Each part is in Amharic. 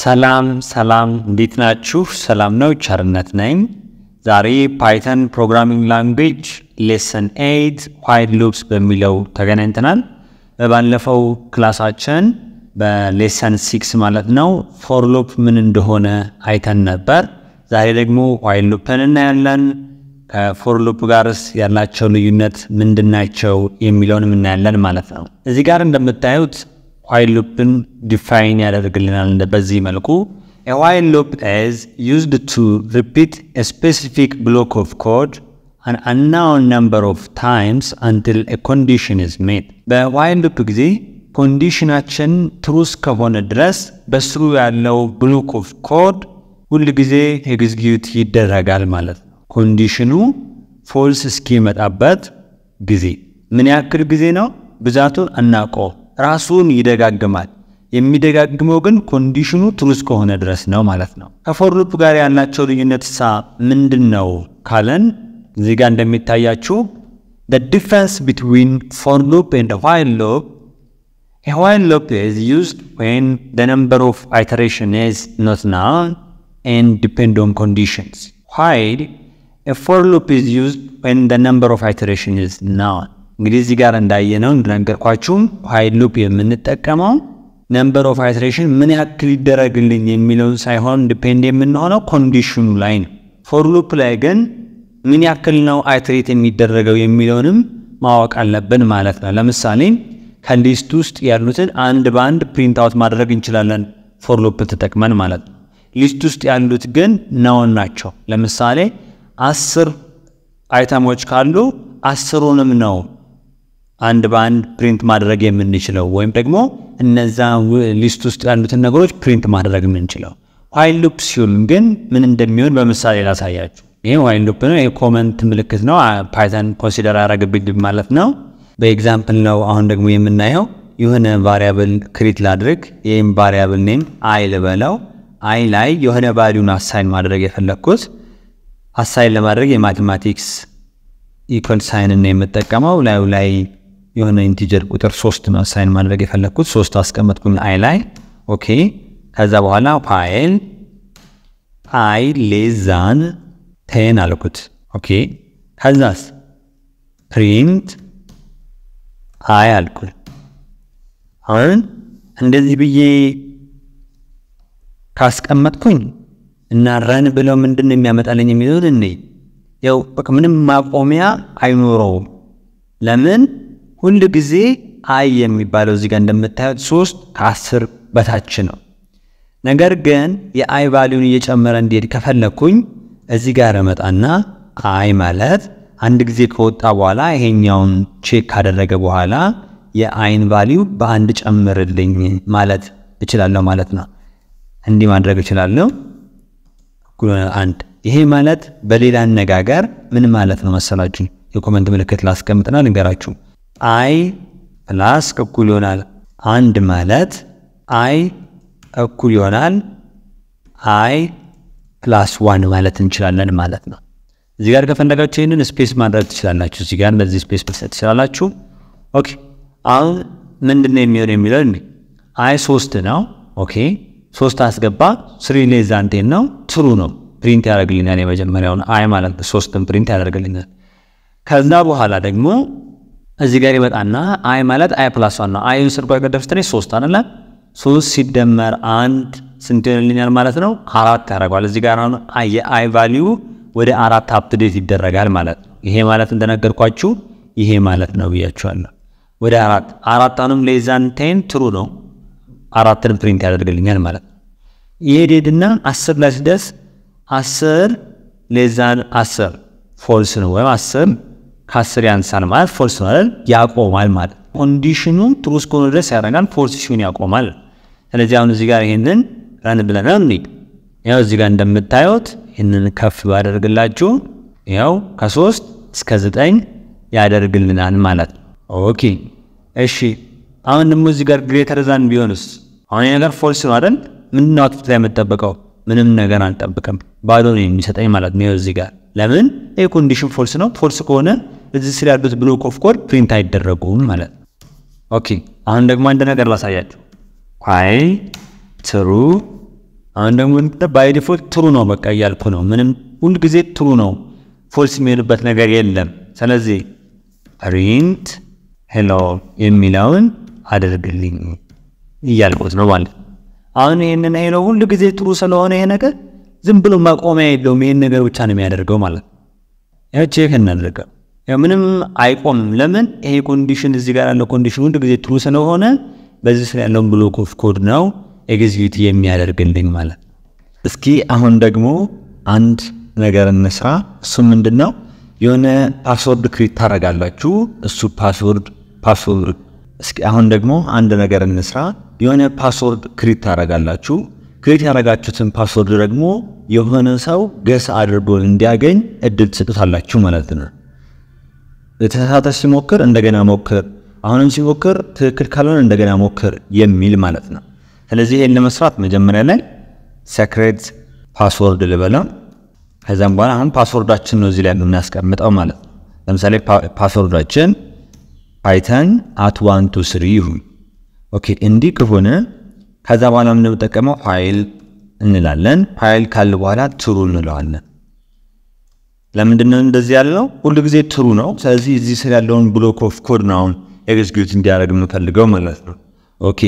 Salam, salam, ditna chuf, salam no charnat name. Zari Python programming language, lesson 8, while loops bemilo taganentanan. Beban lefo class action, be lesson 6 malat no, for loop menendohona aitan nabar. Zari regmo while loop penenalan, for loop garas yarlacho unit mendenacho emilon menalan malathan. Zigaran damnatayut. While loop define a while loop is used to repeat a specific block of code an unknown number of times until a condition is met. The while loop condition action through kavon address basru yallo block of code hull gize execute yideragal malat conditionu false schema abat gize min yakir gize no bizatun annaqo Rasun yidegaggamal. Yemidegaggmo gen conditionu true kohone dress no malatno. Ka for loop gar yallacho liyunet sa mindinno kalen ziga endemitayachu the difference between for loop and while loop. A while loop is used when the number of iteration is not known and depend on conditions. While a for loop is used when the number of iteration is known. Ngrizi garanda yenon drangerquachum while loop yemenittakamo number of iteration men yakli deregilin yemilon saihon dependent men hono condition line for loop la gen men yakli now iterate yemiderregaw yemilonum mawak alleben malat na lemisale kan list ust yalluten and band print out madreg inchilalan for loop tetekman malat list ust yallut gen noun nacho lemisale 10 itemoch kallu 10 now And band print madrag minchilo. When pegmo, and naza listus and nagoroj print madrag minchilo. While loops yulgen, menin demure by Messiah Sayach. While loop a comment milk no, Python consider a big malat now. The example now on the women now, you have a variable create ladric, a variable name, I level, I lie, you have a value assign madrag lacus, assign madrag mathematics equal sign and name at the comma, lai. Yon integer kutar sost na assign madreg yefellekut sost askemat kun I ላይ ኦኬ ከዛ በኋላ ፋይል I less than 10 አልኩት ኦኬ ከዛስ print I አልኩት አሁን እንደዚህ ብዬ ካስቀመጥኩኝ እና run ብለው ምንድነው የሚያመጣልኝ የሚሉት እንዴ ያው በቃ ምንም ማቆሚያ አይኖረውም ለምን ሁሉ ጊዜ አይ የሚባለው እዚህ ጋር እንደምታዩት 3 ከ10 በታች ነው ነገር ግን የአይ ቫልዩን እየጨመረ እንዲሄድ ከፈለኩኝ እዚህ ጋር መጣና አይ ማለት አንድ ጊዜ ከወጣ በኋላ ይሄኛውን ቼክ ካደረገ በኋላ የአይን ቫልዩ በአንድ ጨምርልኝ ማለት እችላለሁ ማለት ነው እንዲህ ማድረግ እችላለሁ አንድ ይሄ ማለት በሌላ አነጋገር ምን ማለት ነው መሰላችሁ የኮሜንት ምልክት ላስቀምጥና ልንገራችሁ I plus equal and malat I equal I plus 1 malat inchilalan malat no zigar ka fendagachu yenen space madrat chilallachu zigar lezi space besat chilallachu okay al mendine emir emilan I 3 now okay 3 asgeba 3 less than 10 now true no print yaraglinal yemejemeriyawun I malat 3 print yaraglinal kazna bohala degmo እዚህ ጋር ይመጣና አይ ማለት አይ ፕላስ 1 ነው አይ ዩሰር ጋር ከተስተኔ 3 አይደለ 3 ሲደመር 1 ስንት ይሆንልኛል ማለት ነው 4 ያደርጋል እዚህ ጋር አሁን አይ ቫልዩ ወደ 4 አፕዴት ይደረጋል ማለት ነው ይሄ ማለት እንደነገርኳችሁ ይሄ ማለት ነው ብያችኋለሁ ወደ 4 4 አሁንም ሌዛን 10 ትሩ ነው 4 ፕሪንት ያደርግልኛል ማለት ነው ይሄድና 10 ላይ ሲደርስ 10 ሌዛን 10 ፎልስ ነው ወይ 10 Kasrian Sanmal, false null, Yakomal mad. Condition true school dress aragan, false yakomal. And a down zigar hinden, random only. Yao zigandam metayot, hinden kafuada regalacho, yao, kasos, skazatang, yadar gillinan malat. Okay. Eshi, on the musigar greater than Bionus. On another false null, min not them at tobacco, minum nagaran tabacum. Badoni, Mr. Amalat, musigar. Lemon, a condition false no, false corner. This is block of code print out the ragum. Okay, and the mandana de la sayat. Why? True, عندما تباي ديفول ترونه بكايال كنو منن وند غزي ترونه فولس ميربت ነገር የለም ስለዚህ print hello የሚለውን አደርግልኝ ይያልኩት ነው ማለት አሁን ይሄንን hello ሁሉ ግዜ ጥሩ ስለሆነ ይሄ ነገር ዝም ብሎ ማቆሚያ የለውም ይሄን ነገር ብቻ ነው የሚያደርገው ማለት ያቺ ይሄን አደረገ ያው ምንም አይቆምም ለምን ይሄ ኮንዲሽን እዚህ ጋር ያለው ኮንዲሽን ሁሉ ግዜ ጥሩ ስለሆነ በዚህ ስለ ያለው ብሎክ ኦፍ ኮድ ነው ኤግዚክዩት የሚያደርግልኝ ማለት እስኪ አሁን ደግሞ አንድ ነገር እንስራ እሱ ምንድነው የሆነ ፓስወርድ ክሪት ታረጋላችሁ እሱ ፓስወርድ እስኪ አሁን ደግሞ አንድ ነገር እንስራ የሆነ ፓስወርድ ክሪት ታረጋላችሁ ክሪት ያረጋችሁትን ፓስወርድ ደግሞ የሆነ ሰው ገስ አድርጎ እንዲያገኝ እድል ትሰጣላችሁ ማለት ነው ለተሳተ ሲሞክር እንደገና ሞክር አሁንም ሲሞክር ትክክል ካልሆነ እንደገና ሞክር የሚል ማለት ነው ስለዚህ ይሄን ለመስራት መጀመሪያ ላይ secret password ልበላ ከዛም በኋላ አሁን ፓስወርዳችን ነው እዚህ ላይ እናስቀምጣው ማለት ነው ለምሳሌ ፓስወርዳችን python@123 ይሁን ኦኬ እንዲህ ከሆነ ከዛ በኋላ ምን ተጠቀመው ፋይል እንላለን ፋይል ካለ በኋላ true እንለዋለን ለምንድን ነው እንደዚህ ያለው ሁሉ ጊዜ true ነው ስለዚህ እዚህ ስለ ያለውን block of code ነው execute እንዲያደርግ እንፈልገው ማለት ነው ኦኬ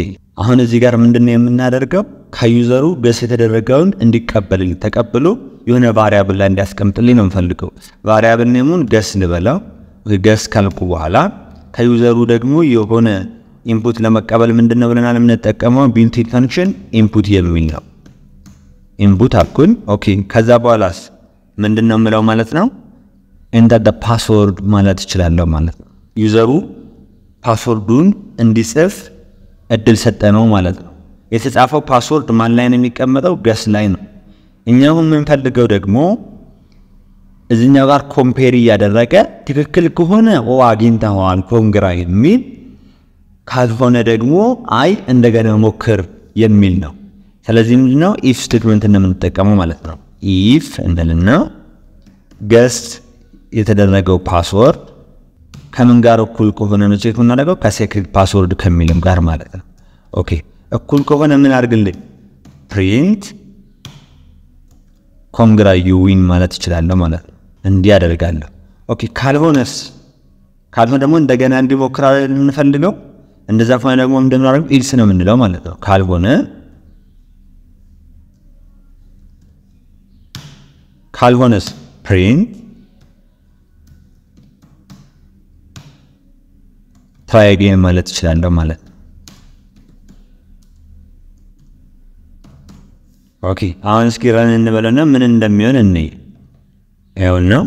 አሁን እዚህ ጋር ምንድነው የምናደርገው ከዩዘሩ ገስ የተደረገውን እንዲቀበልኝ ተቀበሉ የሆነ ቫሪያብል ላይ እንዲያስቀምጥልኝ ነው እንፈልገው ቫሪያብል ኔሙን ገስ ልበላው ገስ ካልኩ በኋላ ከዩዘሩ ደግሞ የሆነ ኢንፑት ለመቀበል ምንድነው ብለናል የምንጠቀመው ቢልት-ኢን ፈንክሽን ኢንፑት የሚል ነው ኢንፑት አኩን ኦኬ ከዛ በኋላስ ምንድነው የምለው ማለት ነው enter the password ማለት ይችላል ማለት ነው ዩዘሩ ፓስወርዱን እንዲጽፍ እድል ሰጠነው ማለት ነው የተጻፈው ፓስወርድ ማን ላይ ነው የሚቀመጠው ገስ ላይ ነው እኛም የምንፈልገው ደግሞ እዚህኛው ጋር ኮምፔሪ ያደረገ ትክክል ከሆነ አግኝተዋል ኮንግራ የሚል ካልሆነ ደግሞ አይ እንደገና ሞክር የሚል ነው ስለዚህ ምንድነው if statement እንደምንጠቀመው ማለት ነው if እንደለና ገስ የተደረገው ፓስወርድ ከምን ጋር እኩል ከሆነ ነው ቼክ እናደርገው ከሴክሬት ፓስወርድ ከሚልም ጋር ማለት ነው ኦኬ እኩል ከሆነ ምን አድርግልኝ print congratulate ማለት ይችላል ማለት እንዲያደርጋል ኦኬ ካልሆነስ ካልሆነ ደግሞ እንደገና እንዲሞክራው እንፈልገው እንደዛ ፈና ደግሞ እንደምናደርግ else ነው የምንለው ማለት ነው ካልሆነስ print try again ማለት ይችላል ማለት ኦኬ አሁን እስኪ ረን እንበለና ምን እንደሚሆን እንይ ያው ነው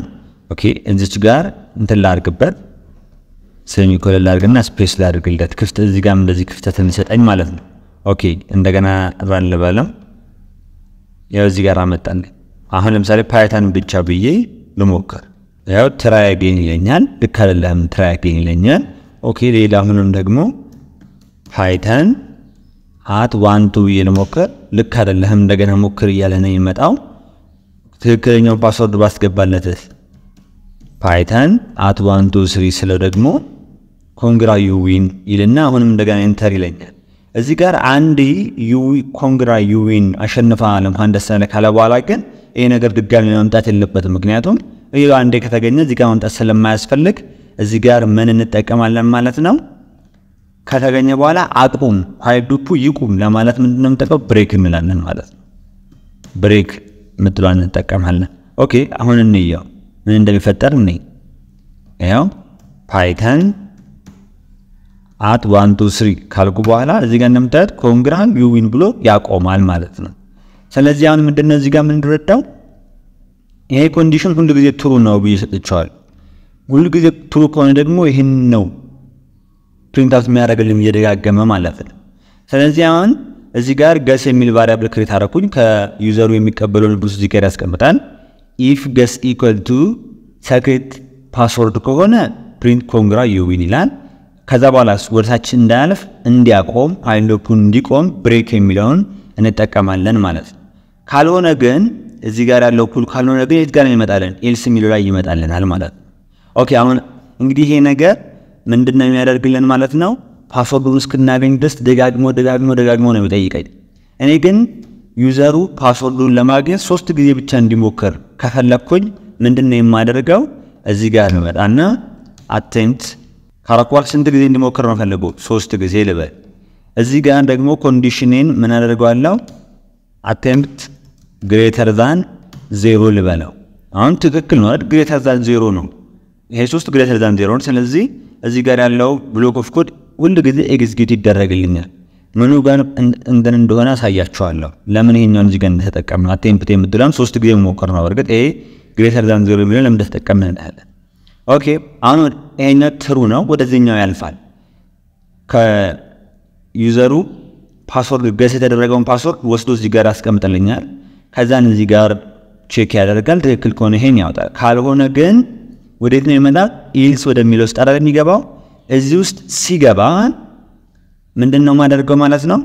ኦኬ እዚህ ጋር እንትላርግበት ሴሚኮለን ላርግና ስፔስ ላርግለት ክፍት እዚህ ጋር እንደዚህ ክፍተት እንሰጣኝ ማለት ነው ኦኬ እንደገና ረን ልበለም ያው እዚህ ጋር አመጣልኝ አሁን ለምሳሌ ፓይታን ብቻ ብዬ ልሞክር ያው try again ይለኛል ልከለለም try again ይለኛል ኦኬ ሌላ ምንም ደግሞ python @12 ይልሞከር ልክ አይደለም እንደገና ሞክር ይያለ ነው ይመጣው ትክክለኛው ፓስወርድ ባስገባለት python @123 ስለ ደግሞ congra you win ይልና አሁንም እንደገና enter ይለኛል እዚህ ጋር አንድ you congra you win አሸነፈ አለም አንደሰነ ካለ በኋላ ግን ይሄ ነገር ድጋሚ ማምጣት የለበትም ምክንያቱም ይሄው አንዴ ከተገኘ እዚህ ጋር ማምጣት ስለማያስፈልግ እዚህ ጋር ምን እንጠቀማለን ማለት ነው ከተገኘ በኋላ አጥቁም ሃይዱፑ ይቁም ለማለት ምንድነው የምንጠቀው ብሬክ እንላለን ማለት ነው ብሬክ ምትሏን እንጠቀማለን ኦኬ አሁን እንየው ምን እንደሚፈጠር እንይ ያው python @123 ካልኩ በኋላ እዚህ ጋር እንደምታዩት congrats you win ብሎ ያቆማል ማለት ነው ስለዚህ አሁን ምንድነው እዚህ ጋር ምን እንረዳው ይሄ ኮንዲሽን ሁሉ ጊዜ ትሩ ነው ቢሰጥቻል ሁሉ ጊዜ ትሩ ከሆነ ደግሞ ይሄን ነው print out የሚያደርግልኝ እየደጋገመ ማለት ነው ስለዚህ አሁን እዚህ ጋር ገስ የሚል variable create አደረኩኝ ከዩዘሩ የሚቀበለውን ብስ እዚህ ጋር ያስቀምጣል if guess equal to secret password ከሆነ print congra you win ይላል ከዛ በኋላ ወርሳችን እንዳያልፍ እንዲያቆም አይሎኩን እንዲቆም break የሚለውን እንጠቀማለን ማለት ነው ካልሆነ ግን እዚህ ጋር ያለው ኩል ካልሆነ ግን እዚህ ጋር እንመጣለን else የሚለው ላይ ይመጣልናል ማለት ነው ኦኬ አሁን እንግዲህ ይሄ ነገር ምንድነው የሚያደርግልን ማለት ነው ፓስወርዱን እስክናገኝ ድረስ ደጋግሞ ነው የሚጠይቀኝ እኔ ግን useru passwordu lamage 3 ጊዜ ብቻ እንዲሞከር ከፈለኩኝ ምንድነው የማደርገው እዚ ጋር ነው እና attempt ካራኳል ስንት ጊዜ እንዲሞከር ነው ፈለገው 3 ጊዜ ልበል እዚ ጋር ደግሞ ኮንዲሽኒን ምን አደርገዋለሁ attempt greater than 0 ልበለው አሁን ትክክል ነው አይደል greater than 0 ነው ይሄ 3 greater than 0 ነው ስለዚህ እዚ ጋር ያለው block of code ሁሉ ጊዜ execute ይደረግልኛል ምኑ ጋር እንደሆነ አሳያችኋለሁ ለምን ይሄኛው እንጂ ገን ተጠቀምና አቴምፕት የምትላም 3 ጊዜ ሞከር ነው በርግጥ ኤ ግሬተር ዳን 0 ቢሆን ለምን ተጠቀምና አለ ኦኬ አሁን ኤና ትሩ ነው ወደዚህኛው ያልፋል ከዩዘሩ ፓስወርድ ገስ የተደረገውን ፓስወርድ ወስዶ እዚህ ጋር አስቀምጥልኛል ከዛን እዚህ ጋር ቼክ ያደርጋል ትክክል ከሆነ ይሄን ያወጣል ካልሆነ ግን ወዴት ነው የሚመጣው ኢልስ ወደሚለው ስታራ የሚገባው እዚህ ውስጥ ሲገባ ምንድነው ማደርገው ማለት ነው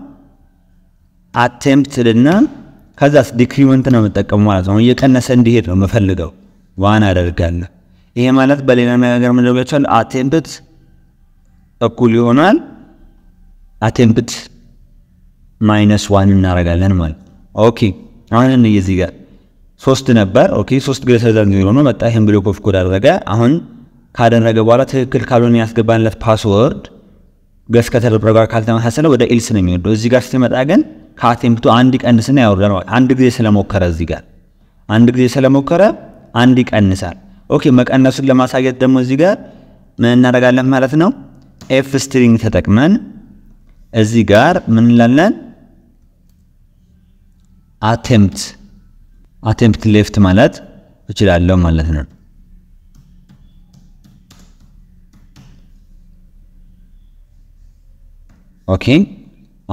attempt ለና ከዛስ decrement ነው መጠቀም ማለት ነው የቀነሰ እንዲሄድ ነው መፈልገው ዋን አደርጋለሁ ይሄ ማለት በሌላ ነገር ምን ልበቻል attempt እኩል ይሆናል attempt -1 እናረጋለን ማለት ኦኬ አሁን እነ ይዚጋ 3 ነበር ኦኬ 3 ግሬተር ዳን 0 ነው መጣ ይሄን ብሎክ ኦፍ ኮድ አደረገ አሁን ካደረገ በኋላ ትክክል ካልሆነ ያስገባንለት ፓስወርድ ገስ ከተደረገው ካልተማ ሐሰነ ወደ ኢልስ ነው የሚወደው እዚህ ጋር ሲመጣ ግን ካቴምፕቱ አንድ ቀንስና ያወርዳል ማለት አንድ ጊዜ ስለሞከረ እዚህ ጋር አንድ ጊዜ ስለሞከረ አንድ ቀንሳል ኦኬ መቀነሱን ለማሳየት ደግሞ እዚህ ጋር ምን እናደርጋለን ማለት ነው ኤፍ ስትሪንግ ተጠቅመን እዚህ ጋር ምን እንላለን attempt left ማለት እችላለሁ ማለት ነው ኦኬ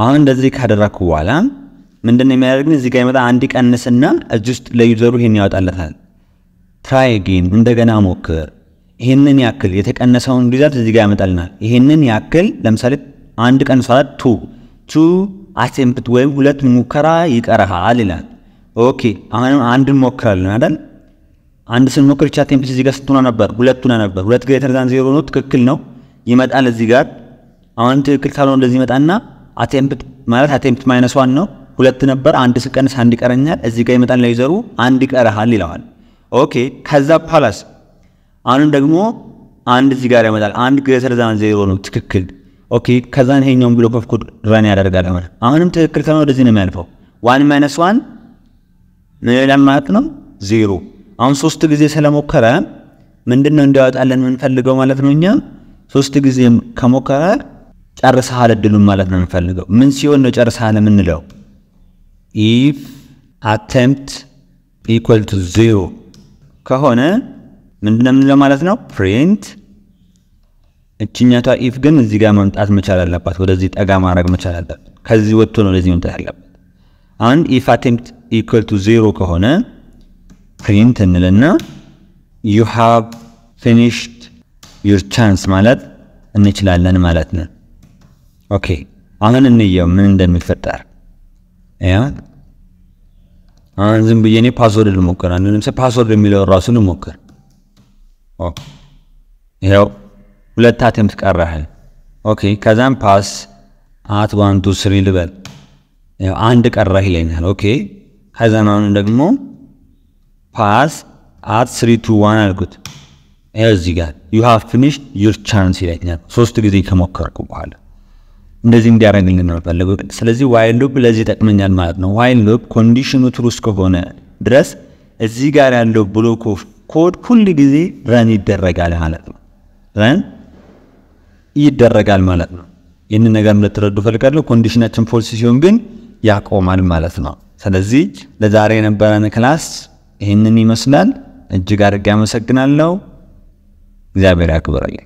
አሁን እንደዚህ ካደረኩ በኋላ ምንድነው የሚያደርግልኝ እዚህ ጋር ይመጣ አንድ ቀንስና adjust ለዩዘሩ ይሄን ያወጣለታል try again እንደገና ሞክር ይሄንን ያክል የተቀነሰውን ሪዛልት እዚህ ጋር ያመጣልናል ይሄንን ያክል ለምሳሌ አንድ ቀንስ 2 attempt ወይ ሁለት ሙከራ ይቀርሃል ይላል ኦኬ አሁን አንድ ሞከራልን አይደል አንድ ስንሞክር attempt እዚህ ጋር ስትሆነ ነበር ሁለቱና ነበር ሁለት greater than 0 ነው ትክክል ነው ይመጣል እዚህ ጋር አሁን ትክክል ካልሆነ እንደዚህ መጣና attempt ማለት attempt -1 ነው ሁለት ነበር አንድ ስቀንስ አንድ ቀረኛል እዚህ ጋር ይመጣል ለዩዘሩ አንድ ቀረሃል ይለዋል ኦኬ ከዛ ፓላስ አሁን ደግሞ አንድ እዚህ ጋር ይመጣል አንድ greater than 0 ነው ትክክል ኦኬ ከዛን ሄኛውን ብሎክ ኦፍ ኮድ ራን ያደርጋል ማለት አሁንም ትክክል ካልሆነ እንደዚህ ነው የሚያልፈው 1 -1 ማለት ነው 0 አሁን 3 ጊዜ ስለሞከረ ምንድነው እንዲያወጣለን የምንፈልገው ማለት ነው እኛ 3 ጊዜ ከሞከረ ጨርሰሃል እድሉን ማለት ነው እንፈልገው ምን ሲሆን ነው ጨርሰሃል ምን ነው if attempt equal to 0 ከሆነ ምንድነው ማለት ነው print እቺኛቷ if ግን እዚህ ጋር መምጣት መቻል አለበት ወደዚህ ጠጋ ማድረግ መቻል አለበት ከዚህ ወጥቶ ነው ለዚህ መምጣት አለበት and if attempt equal to 0 ከሆነ print እንልና you have finished your chance ማለት እንችላለን ማለት ነው ኦኬ አሁን እንየው ምን እንደሚፈጠር አያ አሁን ዝም ብዬ ነው ፓስወርድ ልሞክር አንንም ፓስወርድ የሚለው ራሱ ልሞክር ኦ ያው ሁለት attempt ቀረሃል ኦኬ ከዛም pass at 1 2 3 ልበል ያው አንድ ቀረህ ይለኛል ኦኬ ከዛም አሁን ደግሞ pass at 3 2 1 አልኩት እዚህ ጋር you have finished your chance ይለኛል ሶስት ጊዜ ከሞከርኩ በኋላ እንደዚህ እንዲያረግልን ነው ፈልገው ስለዚህ while loop ለዚህ ተጠቅመኛል ማለት ነው while loop ኮንዲሽኑ true እስከሆነ ድረስ እዚህ ጋር ያለው ብሎክ ኦፍ ኮድ ሁሉ ጊዜ ራን ይደረጋል ማለት ነው ራን ይደረጋል ማለት ነው ይሄን ነገር ለተረዱ ፈልጋለሁ ኮንዲሽናችን ፎልስ ሲሆን ግን ያቆማል ማለት ነው ስለዚህ ለዛሬ የነበረን ክላስ ይሄንን ይመስላል እጅ ጋር ጋር መሰግናለሁ እግዚአብሔር ያክብራችሁ